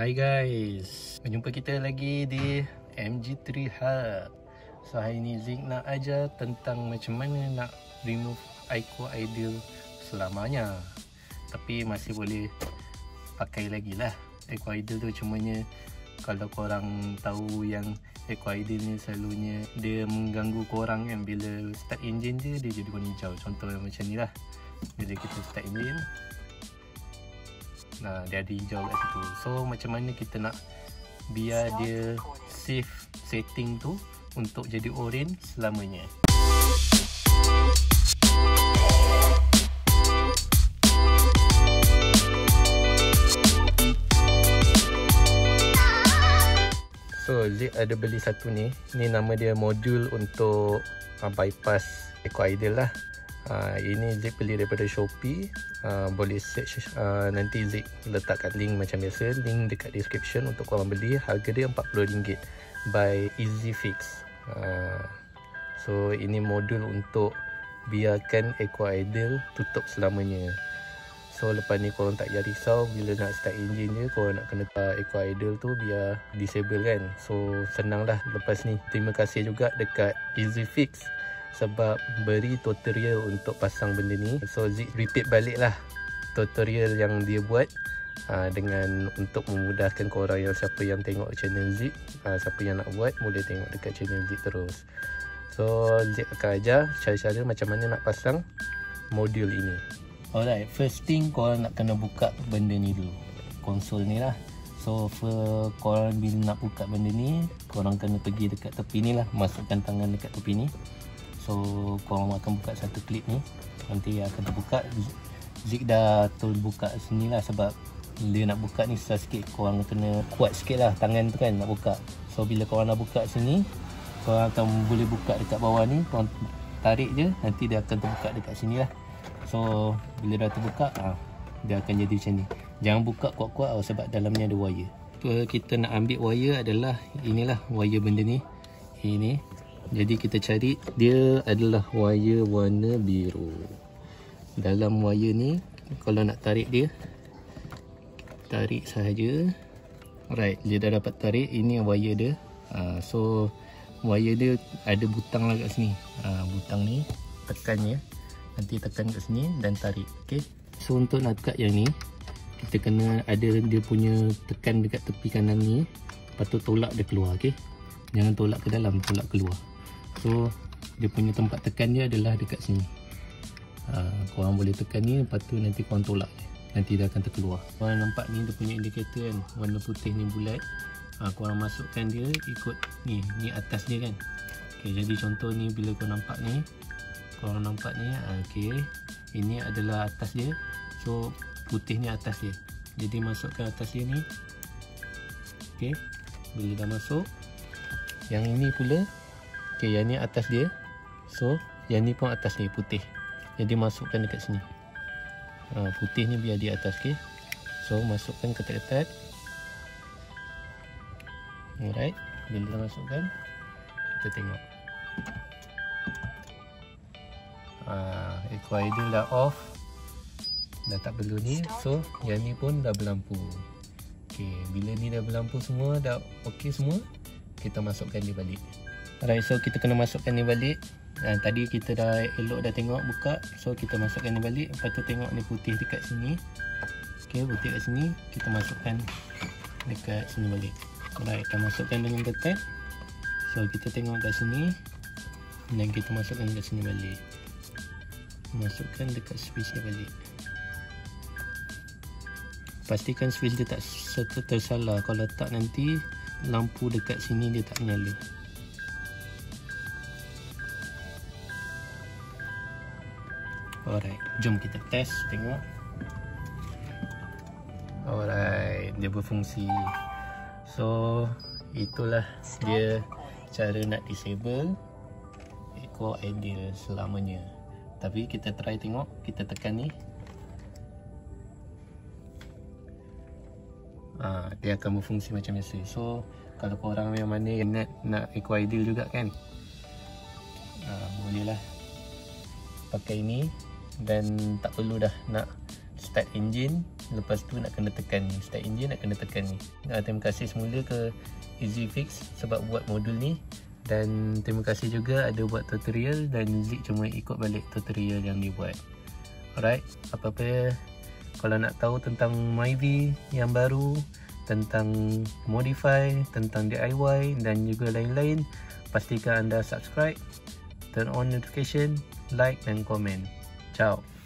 Hai guys, berjumpa kita lagi di MG3H. So hari ni Zik nak ajar tentang macam mana nak remove eco idle selamanya. Tapi masih boleh pakai lagi lah eco idle tu, cumanya kalau korang tahu yang eco idle ni selalunya dia mengganggu korang kan. Bila start engine je dia jadi warna hijau, contoh macam ni lah. Bila kita start engine, nah, dia ada hijau kat situ. So macam mana kita nak biar dia save setting tu untuk jadi orange selamanya? So Zik ada beli satu ni. Ni nama dia modul untuk bypass eco idle lah. Ini Zik beli daripada Shopee. Boleh search, nanti Zik letakkan link macam biasa, link dekat description untuk korang beli. Harga dia RM40 by EasyFix. So ini modul untuk biarkan eco idle tutup selamanya. So lepas ni korang tak payah risau bila nak start engine je, korang nak kena eco idle tu biar disable kan. So senang lah lepas ni. Terima kasih juga dekat EasyFix sebab beri tutorial untuk pasang benda ni. So Zik repeat balik lah tutorial yang dia buat dengan untuk memudahkan korang yang siapa yang tengok channel Zik, siapa yang nak buat boleh tengok dekat channel Zik terus. So Zik akan ajar cara-cara macam mana nak pasang modul ini. Alright, first thing korang nak kena buka benda ni dulu, konsol ni lah. So korang bila nak buka benda ni, korang kena pergi dekat tepi ni lah, masukkan tangan dekat tepi ni. So korang akan buka satu klip ni, nanti akan terbuka. Zik dah terbuka sini lah sebab dia nak buka ni susah sikit. Korang kena kuat sikit lah tangan tu kan nak buka. So bila korang nak buka sini, korang akan boleh buka dekat bawah ni, korang tarik je, nanti dia akan terbuka dekat sini lah. So bila dah terbuka, dia akan jadi macam ni. Jangan buka kuat-kuat tau sebab dalamnya ada wire. Kita nak ambil wire adalah inilah wire benda ni. Ini jadi kita cari, dia adalah wire warna biru. Dalam wire ni kalau nak tarik dia, tarik sahaja. Alright, dia dah dapat tarik. Ini wire dia. So wire dia ada butang lah kat sini. Butang ni tekan je, nanti tekan kat sini dan tarik. Okay. So untuk nak cut yang ni, kita kena ada dia punya tekan dekat tepi kanan ni, lepas tu tolak dia keluar. Okay. Jangan tolak ke dalam, tolak keluar. So dia punya tempat tekan dia adalah dekat sini. Korang boleh tekan ni, lepas tu nanti korang tolak je, nanti dia akan terkeluar. Korang nampak ni dia punya indikator kan, warna putih ni bulat. Korang masukkan dia ikut ni, ni atas dia kan. Okay, jadi contoh ni bila korang nampak ni, korang nampak ni, okay, ini adalah atas dia. So putih ni atas dia, jadi masukkan atas dia ni. Okay, bila dah masuk, yang ini pula, okay, yang ni atas dia. So yang ni pun atas dia, putih. Jadi masukkan dekat sini. Putih ni biar di atas, okay. So masukkan ketat-ketat. Alright, bila dah masukkan, kita tengok. Eco idle dah off, dah tak perlu ni. So yang ni pun dah berlampu. Okay, bila ni dah berlampu semua, dah ok semua, kita masukkan dia balik. Alright, so kita kena masukkan dia balik. Tadi kita dah elok, dah tengok buka. So kita masukkan dia balik, lepas tu tengok ni putih dekat sini. Okay, putih kat sini, kita masukkan dekat sini balik. Alright, kita masukkan dengan ketat. So kita tengok kat sini dan kita masukkan dekat sini balik, masukkan dekat switch dia balik. Pastikan switch dia tak tersalah, kalau tak nanti lampu dekat sini dia tak menyala. Alright, jom kita test tengok. Alright, dia berfungsi. So itulah dia cara nak disable eco idle selamanya. Tapi kita try tengok, kita tekan ni, dia akan berfungsi macam biasa. So kalau korang yang mana yang nak eco idle juga kan, bolehlah pakai ni dan tak perlu dah nak start engine. Lepas tu nak kena tekan ni, start engine nak kena tekan ni. Terima kasih semula ke EasyFix sebab buat modul ni. Dan terima kasih juga ada buat tutorial dan Zik cuma ikut balik tutorial yang dia buat. Alright, apa-apa kalau nak tahu tentang MyV yang baru, tentang modify, tentang DIY dan juga lain-lain, pastikan anda subscribe, turn on notification, like dan komen. Ciao.